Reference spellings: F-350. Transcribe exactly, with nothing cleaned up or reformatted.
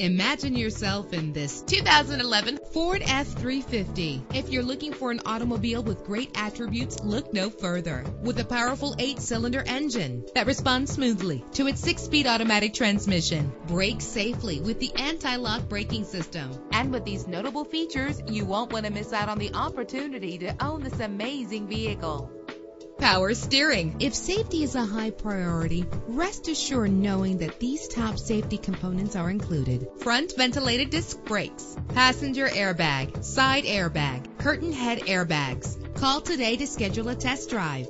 Imagine yourself in this two thousand eleven Ford F three fifty. If you're looking for an automobile with great attributes, look no further. With a powerful eight-cylinder engine that responds smoothly to its six-speed automatic transmission, brake safely with the anti-lock braking system. And with these notable features, you won't want to miss out on the opportunity to own this amazing vehicle. Power steering. If safety is a high priority, rest assured knowing that these top safety components are included: front ventilated disc brakes, passenger airbag, side airbag, curtain head airbags. Call today to schedule a test drive.